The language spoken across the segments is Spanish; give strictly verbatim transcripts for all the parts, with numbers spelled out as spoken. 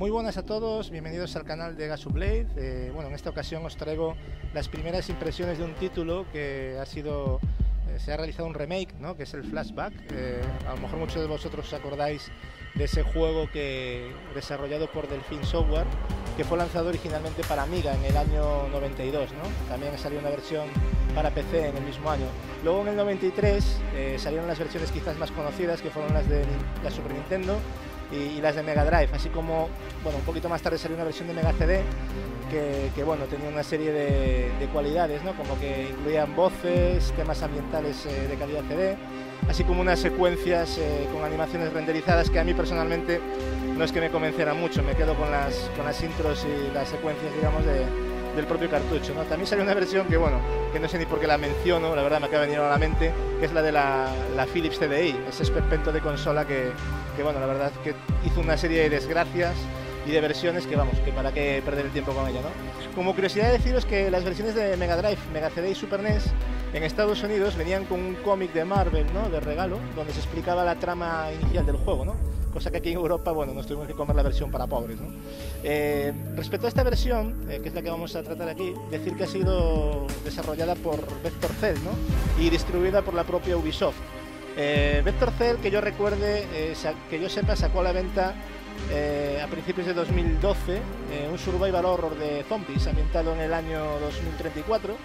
Muy buenas a todos, bienvenidos al canal de Gasublade. Eh, bueno, en esta ocasión os traigo las primeras impresiones de un título que ha sido... Eh, se ha realizado un remake, ¿no? Que es el Flashback. Eh, a lo mejor muchos de vosotros os acordáis de ese juego que desarrollado por Delphine Software, que fue lanzado originalmente para Amiga en el año noventa y dos, ¿no? También salió una versión para P C en el mismo año. Luego en el noventa y tres eh, salieron las versiones quizás más conocidas, que fueron las de la Super Nintendo y, y las de Mega Drive, así como, bueno, un poquito más tarde salió una versión de Mega C D que, que bueno, tenía una serie de, de cualidades, ¿no? Como que incluían voces, temas ambientales eh, de calidad C D, así como unas secuencias eh, con animaciones renderizadas que a mí personalmente no es que me convencieran mucho, me quedo con las, con las intros y las secuencias, digamos, de, del propio cartucho, ¿no? También salió una versión que, bueno, que no sé ni por qué la menciono, la verdad me acaba de venir a la mente, que es la de la, la Philips C D I, ese esperpento de consola que, que, bueno, la verdad que hizo una serie de desgracias y de versiones que, vamos, que para qué perder el tiempo con ella, ¿no? Como curiosidad deciros que las versiones de Mega Drive, Mega C D y Super N E S en Estados Unidos venían con un cómic de Marvel, ¿no? De regalo, donde se explicaba la trama inicial del juego, ¿no? Cosa que aquí en Europa, bueno, nos tuvimos que comer la versión para pobres, ¿no? Eh, respecto a esta versión, eh, que es la que vamos a tratar aquí, decir que ha sido desarrollada por Vector Cell, ¿no? Y distribuida por la propia Ubisoft. Eh, Vector Cell, que yo recuerde, eh, que yo sepa, sacó a la venta eh, a principios de dos mil doce eh, un survival horror de zombies ambientado en el año dos mil treinta y cuatro,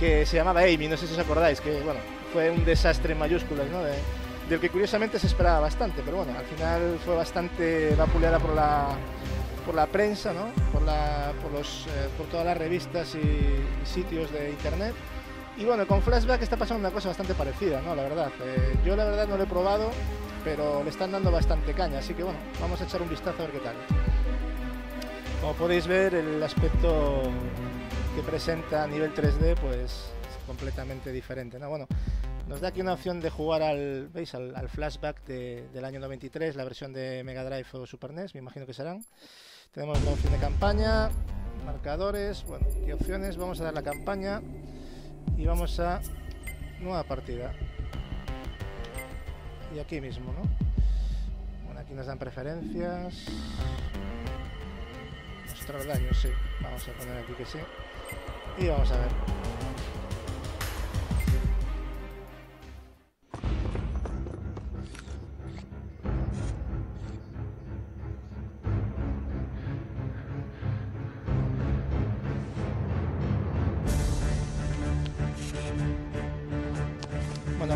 que se llamaba Amy, no sé si os acordáis, que bueno, fue un desastre en mayúsculas, ¿no? De, del que curiosamente se esperaba bastante, pero bueno, al final fue bastante vapuleada por la, por la prensa, ¿no? por, la, por, los, eh, por todas las revistas y, y sitios de internet. Y bueno, con Flashback está pasando una cosa bastante parecida, ¿no? La verdad, eh, yo la verdad no lo he probado, pero le están dando bastante caña, así que bueno, vamos a echar un vistazo a ver qué tal. Como podéis ver, el aspecto que presenta a nivel tres D, pues es completamente diferente, ¿no? Bueno, nos da aquí una opción de jugar al, ¿veis? al, al Flashback de, del año noventa y tres, la versión de Mega Drive o Super N E S, me imagino que serán. Tenemos la opción de campaña, marcadores, bueno, ¿qué opciones? Vamos a dar la campaña y vamos a nueva partida. Y aquí mismo, ¿no? Bueno, aquí nos dan preferencias. Mostrar daño, sí. Vamos a poner aquí que sí. Y vamos a ver.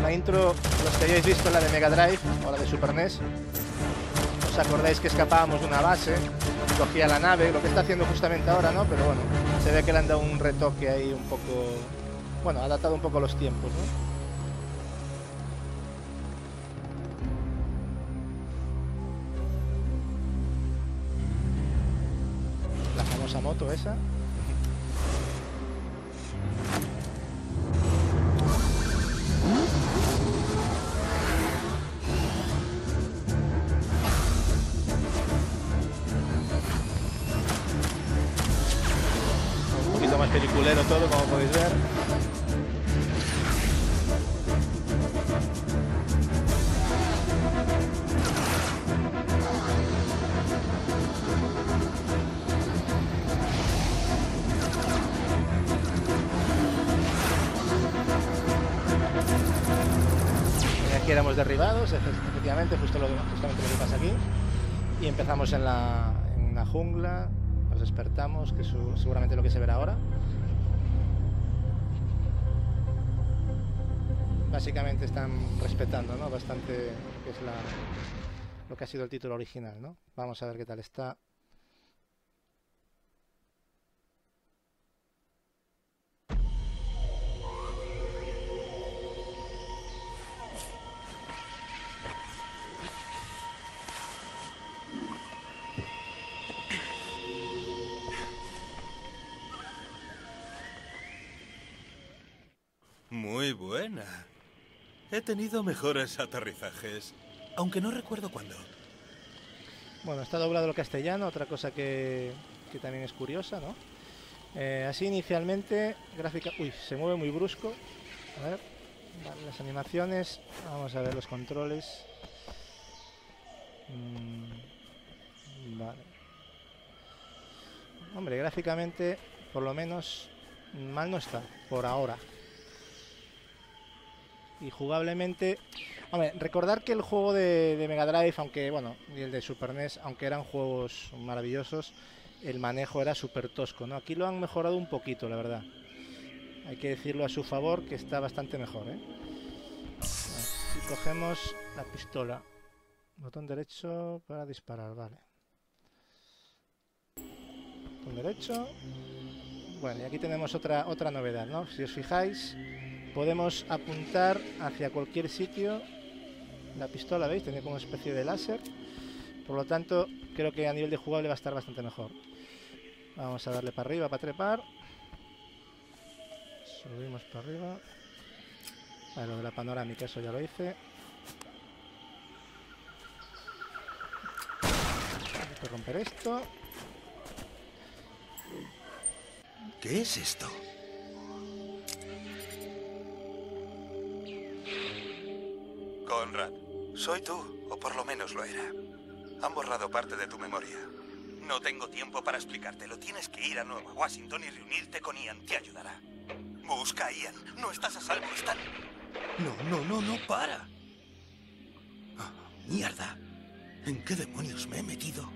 La intro, los que hayáis visto la de Mega Drive o la de Super N E S, os acordáis que escapábamos de una base, cogía la nave, lo que está haciendo justamente ahora, ¿no? Pero bueno, se ve que le han dado un retoque ahí un poco, bueno, ha adaptado un poco los tiempos, ¿no? La famosa moto esa. Peliculero todo, como podéis ver. Y aquí éramos derribados, efectivamente, justo lo que, justamente lo que pasa aquí. Y empezamos en la, en la jungla. Nos despertamos, que es seguramente lo que se verá ahora. Básicamente están respetando, ¿no? Bastante que es la, lo que ha sido el título original, ¿no? Vamos a ver qué tal está. Muy buena. He tenido mejores aterrizajes, aunque no recuerdo cuándo. Bueno, está doblado al castellano, otra cosa que, que también es curiosa, ¿no? Eh, así inicialmente, gráfica... Uy, se mueve muy brusco. A ver, vale, las animaciones, vamos a ver los controles. Mm, vale. Hombre, gráficamente, por lo menos, mal no está, por ahora. Y jugablemente... Hombre, recordar que el juego de, de Mega Drive, aunque, bueno, y el de Super N E S, aunque eran juegos maravillosos, el manejo era súper tosco, ¿no? Aquí lo han mejorado un poquito, la verdad. Hay que decirlo a su favor, que está bastante mejor, ¿eh? Y cogemos la pistola. Botón derecho para disparar, vale. Botón derecho. Bueno, y aquí tenemos otra, otra novedad, ¿no? Si os fijáis, podemos apuntar hacia cualquier sitio. La pistola, ¿veis? Tiene como una especie de láser. Por lo tanto, creo que a nivel de jugable va a estar bastante mejor. Vamos a darle para arriba para trepar. Subimos para arriba. Vale, lo de la panorámica, eso ya lo hice. Hay que romper esto. ¿Qué es esto? Conrad, soy tú, o por lo menos lo era. Han borrado parte de tu memoria. No tengo tiempo para explicártelo. Tienes que ir a Nueva Washington y reunirte con Ian. Te ayudará. Busca a Ian. No estás a salvo, Stan. No, no, no, no, para. Oh, mierda. ¿En qué demonios me he metido?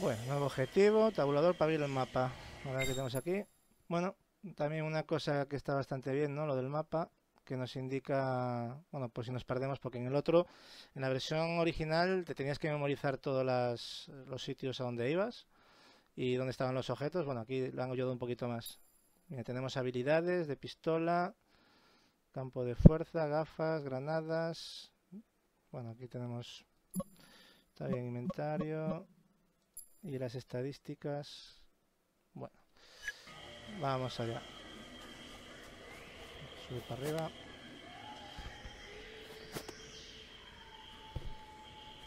Bueno, nuevo objetivo, tabulador para abrir el mapa. A ver qué tenemos aquí. Bueno, también una cosa que está bastante bien, ¿no? Lo del mapa, que nos indica, bueno, pues si nos perdemos, porque en el otro, en la versión original, te tenías que memorizar todos las, los sitios a donde ibas y dónde estaban los objetos. Bueno, aquí lo han ayudado un poquito más. Mira, tenemos habilidades de pistola, campo de fuerza, gafas, granadas. Bueno, aquí tenemos también inventario... Y las estadísticas... Bueno, vamos allá. Subir para arriba.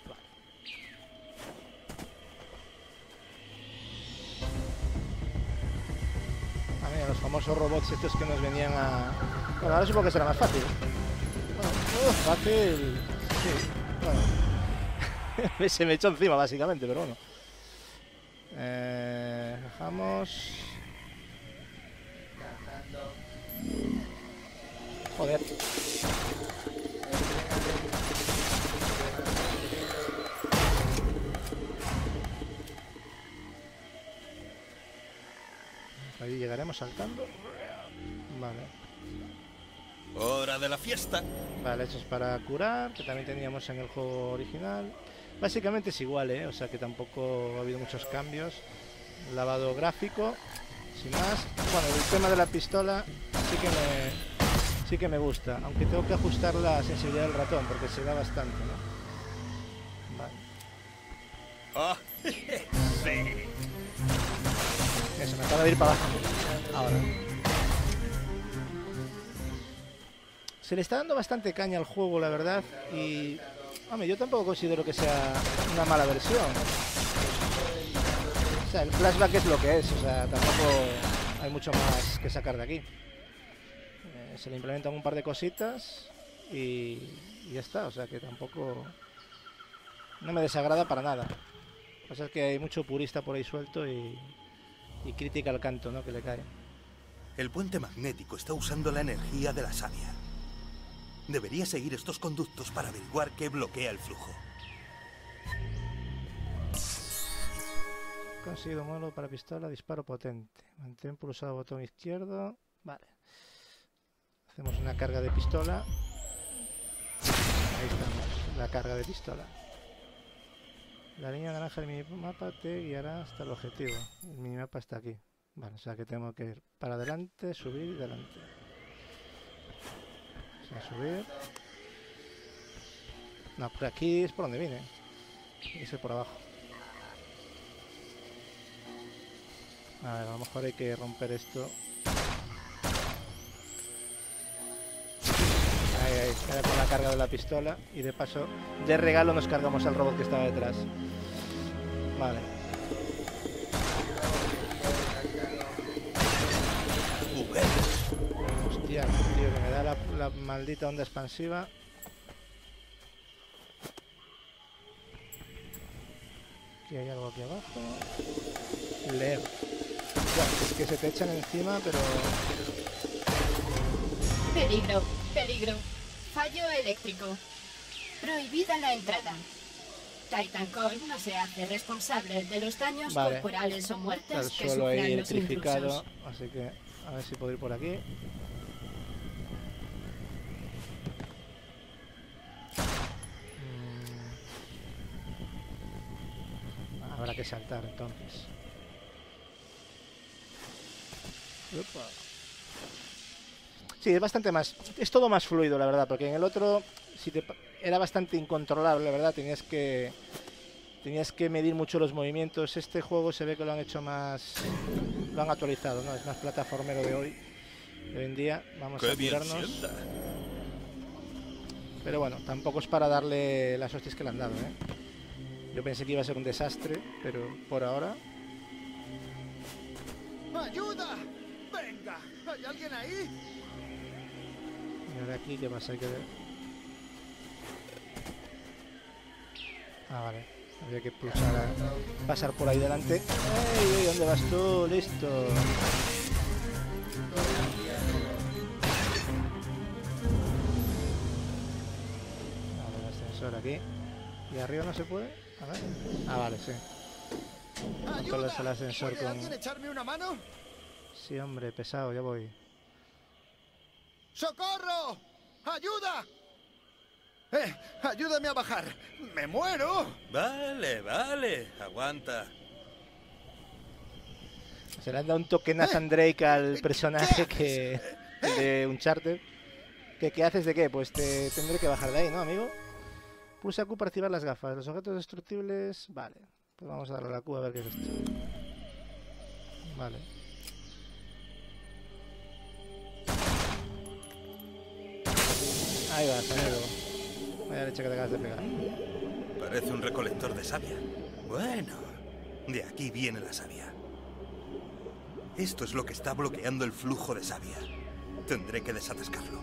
Vale. Ah, mira, los famosos robots estos que nos venían a... Bueno, ahora supongo que será más fácil. Bueno, uh, fácil... Sí, bueno. Se me echó encima, básicamente, pero bueno. Eh, dejamos. Joder. Ahí llegaremos saltando. Vale. Hora de la fiesta. Vale, eso es para curar, que también teníamos en el juego original. Básicamente es igual, ¿eh? O sea que tampoco ha habido muchos cambios. Lavado gráfico, sin más. Bueno, el tema de la pistola sí que me, sí que me gusta. Aunque tengo que ajustar la sensibilidad del ratón, porque se da bastante, ¿no? Vale. Oh, sí. Eso, me acaba de ir para abajo. Ahora. Se le está dando bastante caña al juego, la verdad, y... Hombre, yo tampoco considero que sea una mala versión. O sea, el flashback es lo que es, o sea, tampoco hay mucho más que sacar de aquí. Eh, se le implementan un par de cositas y, y ya está, o sea que tampoco... No me desagrada para nada. Lo que pasa es que hay mucho purista por ahí suelto y, y crítica al canto, ¿no? Que le cae. El puente magnético está usando la energía de la savia. Debería seguir estos conductos para averiguar qué bloquea el flujo. Consigo mono para pistola, disparo potente. Mantén pulsado botón izquierdo. Vale. Hacemos una carga de pistola. Ahí estamos, la carga de pistola. La línea naranja del minimapa te guiará hasta el objetivo. El minimapa está aquí. Vale, o sea que tengo que ir para adelante, subir y adelante. A subir. No, por aquí es por donde vine. Ese por abajo. A ver, a lo mejor hay que romper esto. Ahí, ahí. Ahora con la carga de la pistola. Y de paso, de regalo nos cargamos al robot que estaba detrás. Vale. Hostia, tío, que me da la, la maldita onda expansiva. Y hay algo aquí abajo. Leer. Ya, es que se te echan encima, pero... Peligro, peligro. Fallo eléctrico. Prohibida la entrada. Titancoin no se hace responsable de los daños vale. corporales o muertes Al que sufran los electrificado, intrusos. Así que a ver si puedo ir por aquí. Mm. Habrá que saltar entonces. Opa. Sí, es bastante más. Es todo más fluido, la verdad, porque en el otro si te era bastante incontrolable, la verdad. Tenías que tenías que medir mucho los movimientos. Este juego se ve que lo han hecho más, lo han actualizado, ¿no? Es más plataformero de hoy, de hoy en día. Vamos a mirarnos. Pero bueno, tampoco es para darle las hostias que le han dado, ¿eh? Yo pensé que iba a ser un desastre, pero por ahora. ¡Ayuda! ¡Venga! ¿Hay alguien ahí? Y ahora aquí, ¿qué pasa? Hay que ver. Ah, vale. Había que pulsar a pasar por ahí delante. ¡Ey! ¿Dónde vas tú? ¡Listo! Vale, el ascensor aquí. ¿Y arriba no se puede? A ver. Ah, vale, sí. Controlas el ascensor con... ¿Alguien echarme una mano? Sí, hombre, pesado, ya voy. ¡Socorro! ¡Ayuda! ¡Eh! ¡Ayúdame a bajar! ¡Me muero! Vale, vale. Aguanta. Se le han dado un toque Nathan Drake al personaje que... de Uncharted. ¿Qué, ¿Qué haces de qué? Pues te tendré que bajar de ahí, ¿no, amigo? Pulsa Q para activar las gafas. Los objetos destructibles... Vale. Pues vamos a darle a la Q a ver qué es esto. Vale. Ahí va, amigo. Vaya leche que te acabas de pegar. Parece un recolector de savia. Bueno, de aquí viene la savia. Esto es lo que está bloqueando el flujo de savia. Tendré que desatascarlo.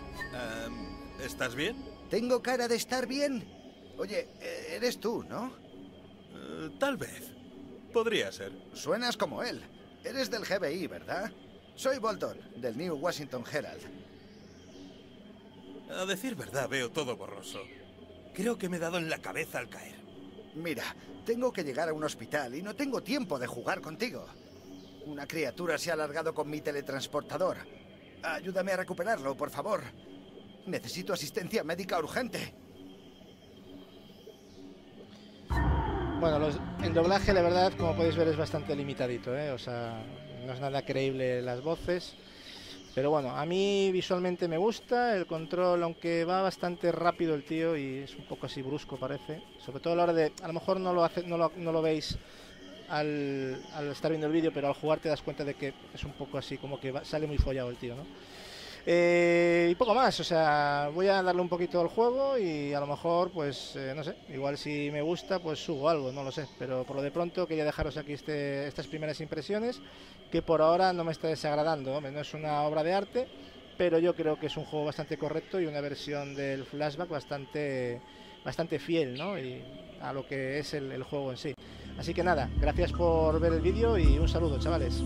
Um, ¿Estás bien? ¿Tengo cara de estar bien? Oye, eres tú, ¿no? Uh, tal vez. Podría ser. Suenas como él. Eres del G B I, ¿verdad? Soy Bolton, del New Washington Herald. A decir verdad, veo todo borroso. Creo que me he dado en la cabeza al caer. Mira, tengo que llegar a un hospital y no tengo tiempo de jugar contigo. Una criatura se ha alargado con mi teletransportador. Ayúdame a recuperarlo, por favor. Necesito asistencia médica urgente. Bueno, los, el doblaje, la verdad, como podéis ver, es bastante limitadito, ¿eh? O sea, no es nada creíble las voces. Pero bueno, a mí visualmente me gusta el control, aunque va bastante rápido el tío y es un poco así brusco parece. Sobre todo a la hora de... a lo mejor no lo, hace, no lo, no lo veis al, al estar viendo el vídeo, pero al jugar te das cuenta de que es un poco así, como que va, sale muy follado el tío, ¿no? Eh, y poco más, o sea, voy a darle un poquito al juego y a lo mejor, pues, eh, no sé, igual si me gusta, pues subo algo, no lo sé. Pero por lo de pronto quería dejaros aquí este, estas primeras impresiones, que por ahora no me está desagradando, no es una obra de arte, pero yo creo que es un juego bastante correcto y una versión del Flashback bastante, bastante fiel, ¿no? Y a lo que es el, el juego en sí. Así que nada, gracias por ver el vídeo y un saludo, chavales.